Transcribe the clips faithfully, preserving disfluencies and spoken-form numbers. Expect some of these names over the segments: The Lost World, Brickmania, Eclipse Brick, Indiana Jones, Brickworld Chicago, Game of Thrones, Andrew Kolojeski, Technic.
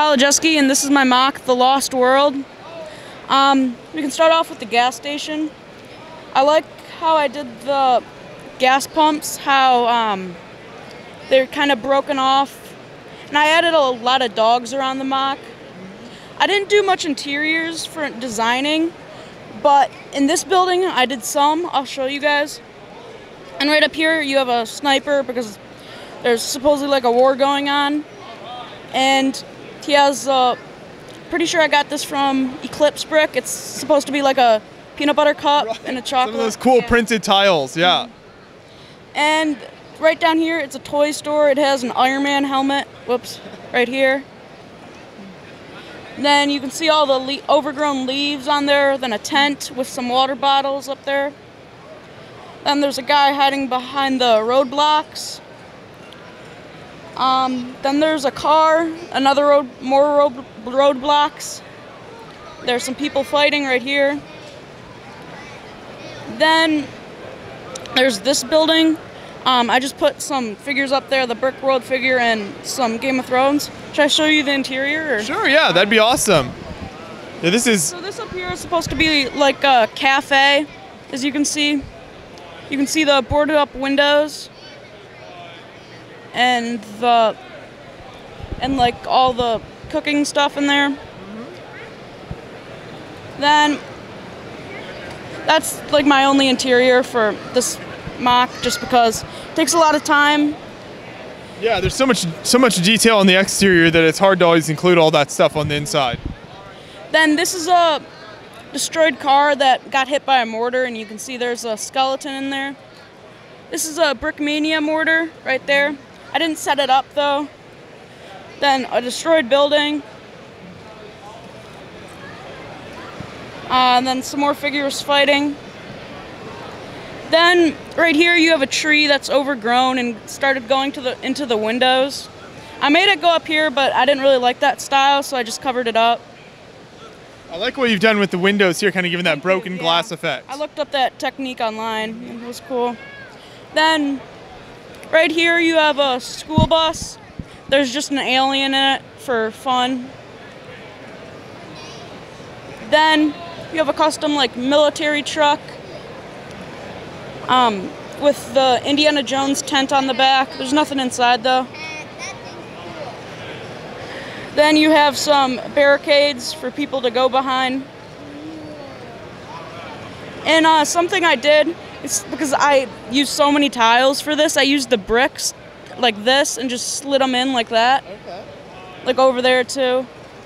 Kolojeski, and this is my mock, The Lost World. Um, we can start off with the gas station. I like how I did the gas pumps, how um, they're kind of broken off. And I added a lot of dogs around the mock. I didn't do much interiors for designing, but in this building I did some. I'll show you guys. And right up here you have a sniper because there's supposedly like a war going on. And he has, uh, pretty sure I got this from Eclipse Brick. It's supposed to be like a peanut butter cup, right, and a chocolate. Some of those cool, yeah, printed tiles, yeah. Mm-hmm. And right down here, it's a toy store. It has an Iron Man helmet, whoops, right here. And then you can see all the le overgrown leaves on there, then a tent with some water bottles up there. Then there's a guy hiding behind the roadblocks. Um, then there's a car, another road, more road, roadblocks. There's some people fighting right here. Then there's this building. Um, I just put some figures up there, the Brickworld figure and some Game of Thrones. Should I show you the interior? Or? Sure, yeah, that'd be awesome. Yeah, this is. So this up here is supposed to be like a cafe, as you can see. You can see the boarded up windows. And the and like all the cooking stuff in there. Mm-hmm. Then that's like my only interior for this mock, just because it takes a lot of time. Yeah, there's so much so much detail on the exterior that it's hard to always include all that stuff on the inside. Then this is a destroyed car that got hit by a mortar, and you can see there's a skeleton in there. This is a Brickmania mortar right there. I didn't set it up though. Then a destroyed building. Uh, and then some more figures fighting. Then right here you have a tree that's overgrown and started going to the into the windows. I made it go up here, but I didn't really like that style, so I just covered it up. I like what you've done with the windows here, kind of giving that broken yeah. glass effect. I looked up that technique online, and it was cool. Then, right here you have a school bus. There's just an alien in it for fun. Then, you have a custom like military truck um, with the Indiana Jones tent on the back. There's nothing inside though. Then you have some barricades for people to go behind. And uh, something I did, it's because I used so many tiles for this, I used the bricks like this and just slid them in like that. Okay. Like over there too.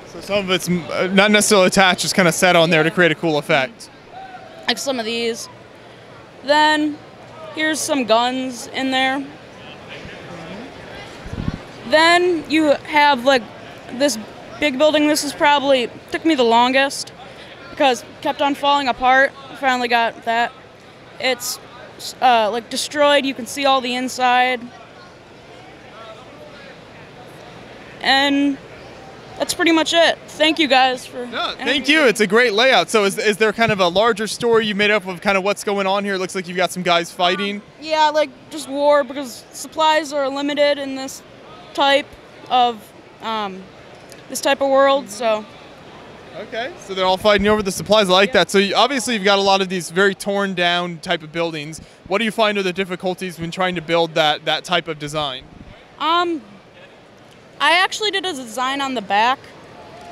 So some of it's not necessarily attached, just kind of set on yeah. there to create a cool effect. Like some of these. Then here's some guns in there. Then you have like this big building. This is probably, took me the longest because it kept on falling apart. I finally got that. It's uh, like destroyed. You can see all the inside. And that's pretty much it. Thank you guys for yeah, thank you. It's a great layout. So is, is there kind of a larger story you made up of kind of what's going on here? It looks like you've got some guys fighting. Um, yeah, like just war, because supplies are limited in this type of um, this type of world, so. Okay, so they're all fighting over the supplies. I like yeah. that. So you, obviously you've got a lot of these very torn down type of buildings. What do you find are the difficulties when trying to build that, that type of design? Um, I actually did a design on the back.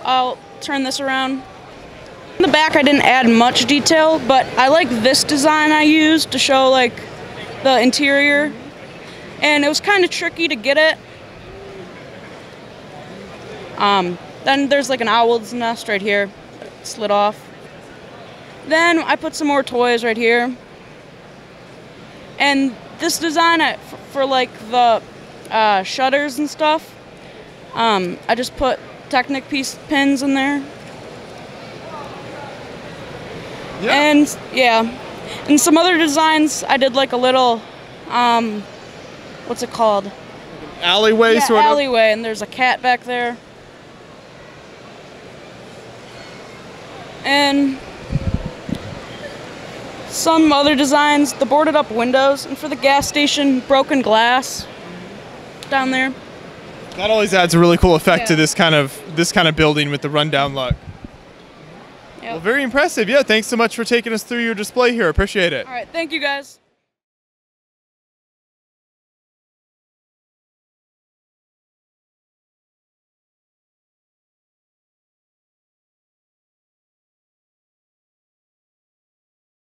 I'll turn this around. On the back I didn't add much detail, but I like this design I used to show like the interior. And it was kind of tricky to get it. Um, Then there's like an owl's nest right here, slid off. Then I put some more toys right here. And this design I, for, for like the uh, shutters and stuff, um, I just put Technic piece pins in there. Yeah. And yeah, and some other designs I did like a little, um, what's it called? Alleyway, yeah, sort of? Alleyway, and there's a cat back there. And some other designs, the boarded up windows, and for the gas station, broken glass down there. That always adds a really cool effect yeah. to this kind of this kind of building with the rundown look. Yep. Well, very impressive. Yeah, thanks so much for taking us through your display here. Appreciate it. All right, thank you guys.